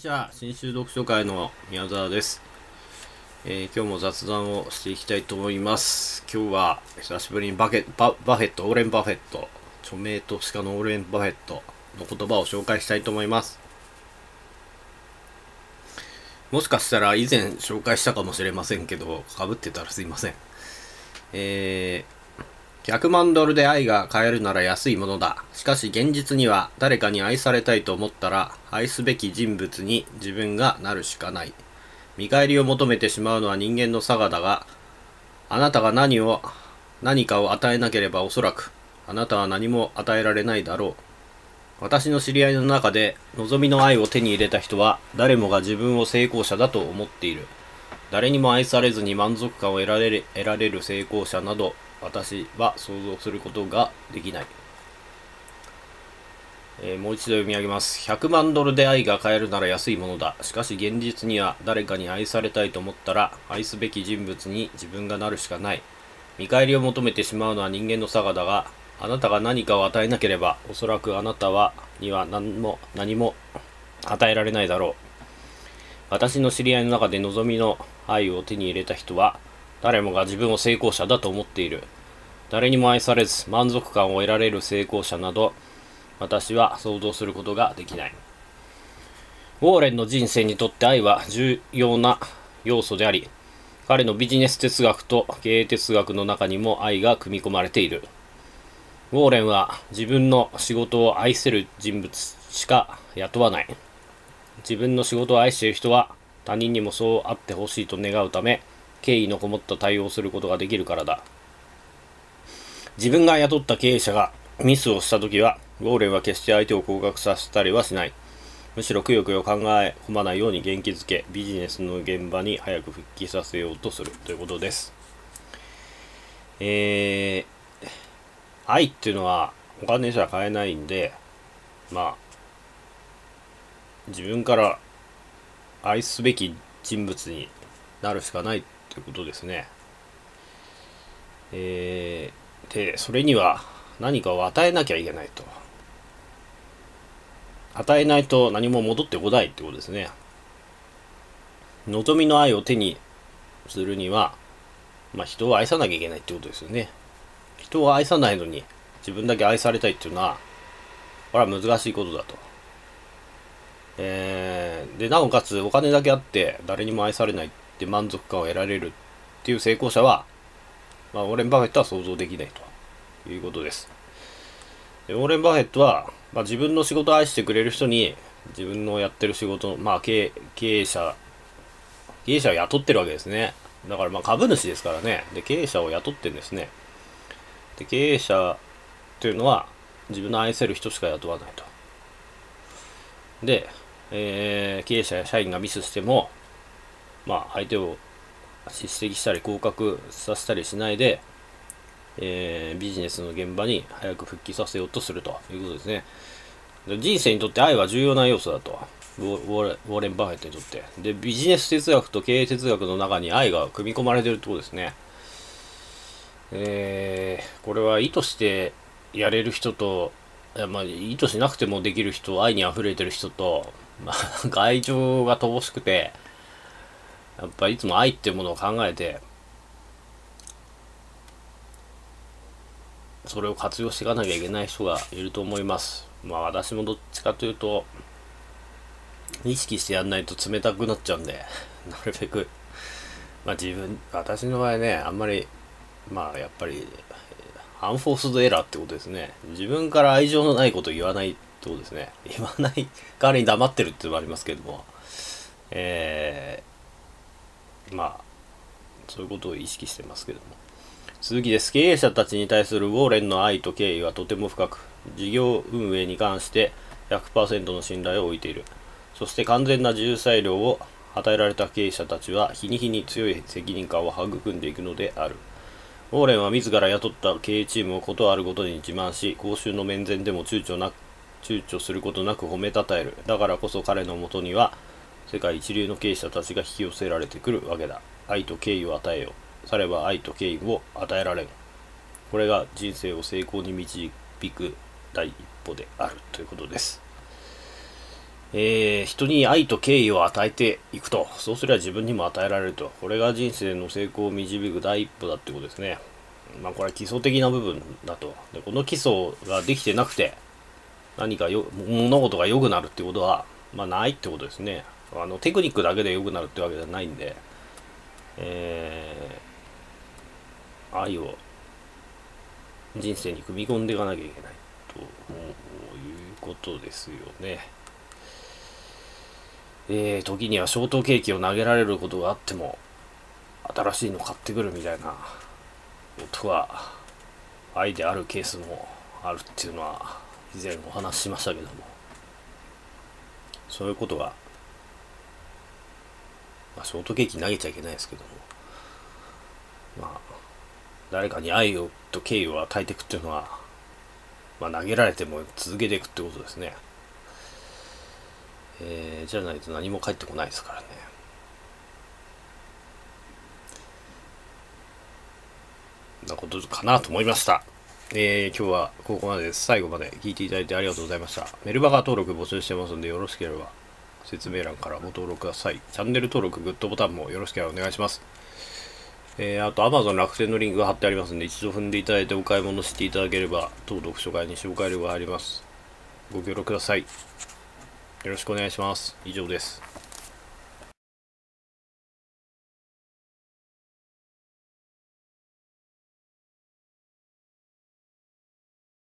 ちは、新州読書会の宮沢です、今日も雑談をしていきたいと思います。今日は久しぶりにバフェット、オーレン・バフェット、著名投資家のオーレン・バフェットの言葉を紹介したいと思います。もしかしたら以前紹介したかもしれませんけど、かぶってたらすいません。100万ドルで愛が買えるなら安いものだ。しかし現実には誰かに愛されたいと思ったら愛すべき人物に自分がなるしかない。見返りを求めてしまうのは人間の性だが、あなたが何かを与えなければおそらくあなたは何も与えられないだろう。私の知り合いの中で望みの愛を手に入れた人は誰もが自分を成功者だと思っている。誰にも愛されずに満足感を得られる成功者など私は想像することができない。もう一度読み上げます。100万ドルで愛が買えるなら安いものだ。しかし現実には誰かに愛されたいと思ったら愛すべき人物に自分がなるしかない。見返りを求めてしまうのは人間の性だが、あなたが何かを与えなければおそらくあなたには何も与えられないだろう。私の知り合いの中で望みの愛を手に入れた人は誰もが自分を成功者だと思っている。誰にも愛されず満足感を得られる成功者など、私は想像することができない。ウォーレンの人生にとって愛は重要な要素であり、彼のビジネス哲学と経営哲学の中にも愛が組み込まれている。ウォーレンは自分の仕事を愛せる人物しか雇わない。自分の仕事を愛している人は他人にもそうあってほしいと願うため、敬意のこもった対応をすることができるからだ。自分が雇った経営者がミスをしたときは、ウォーレンは決して相手を降格させたりはしない。むしろくよくよ考え込まないように元気づけ、ビジネスの現場に早く復帰させようとするということです。愛っていうのはお金じゃ買えないんで、自分から愛すべき人物になるしかないということですね。で、それには何かを与えなきゃいけないと。与えないと何も戻ってこないってことですね。望みの愛を手にするには、人を愛さなきゃいけないってことですよね。人を愛さないのに自分だけ愛されたいっていうのは、これは難しいことだと。で、なおかつお金だけあって誰にも愛されないって満足感を得られるっていう成功者は、オーレン・バフェットは想像できないということです。で、オーレン・バフェットは、自分の仕事を愛してくれる人に、自分のやってる仕事、経営者を雇ってるわけですね。だから株主ですからね。で、経営者を雇ってるんですね。で、経営者というのは自分の愛せる人しか雇わないと。で、経営者や社員がミスしても、相手を叱責したり降格させたりしないで、ビジネスの現場に早く復帰させようとするということですね。人生にとって愛は重要な要素だと、ウォーレン・バフェットにとって。で、ビジネス哲学と経営哲学の中に愛が組み込まれているところですね。これは意図してやれる人と、意図しなくてもできる人、愛に溢れてる人と、愛情が乏しくて、やっぱりいつも愛っていうものを考えて、それを活用していかなきゃいけない人がいると思います。私もどっちかというと、意識してやんないと冷たくなっちゃうんで、なるべく、私の場合ね、あんまり、やっぱり、アンフォースドエラーってことですね。自分から愛情のないことを言わないってことですね。言わない代わりに黙ってるっていうのもありますけども、そういうことを意識してますけども。続きです。経営者たちに対するウォーレンの愛と敬意はとても深く、事業運営に関して 100% の信頼を置いている。そして完全な自由裁量を与えられた経営者たちは、日に日に強い責任感を育んでいくのである。ウォーレンは自ら雇った経営チームをことあるごとに自慢し、公衆の面前でも躊躇することなく褒めたたえる。だからこそ彼のもとには、世界一流の経営者たちが引き寄せられてくるわけだ。愛と敬意を与えよう。されば愛と敬意を与えられる。これが人生を成功に導く第一歩であるということです。人に愛と敬意を与えていくと。そうすれば自分にも与えられると。これが人生の成功を導く第一歩だってことですね。まあこれは基礎的な部分だと。で、この基礎ができてなくて、何か物事が良くなるってことは、まあないってことですね。テクニックだけで良くなるってわけじゃないんで、愛を人生に組み込んでいかなきゃいけないということですよね。時にはショートケーキを投げられることがあっても、新しいの買ってくるみたいなことは愛であるケースもあるっていうのは以前お話ししましたけども、そういうことが、まあ、ショートケーキ投げちゃいけないですけども、まあ誰かに愛をと敬意を与えていくっていうのは、まあ投げられても続けていくってことですね。じゃないと何も返ってこないですからね。なことかなと思いました。今日はここまでです。最後まで聞いていただいてありがとうございました。メルマガ登録募集してますんで、よろしければ説明欄からご登録ください。チャンネル登録、グッドボタンもよろしければお願いします。あと Amazon 楽天のリンクが貼ってありますんで、一度踏んでいただいてお買い物していただければ、当読書会に紹介料があります。ご協力ください。よろしくお願いします。以上です。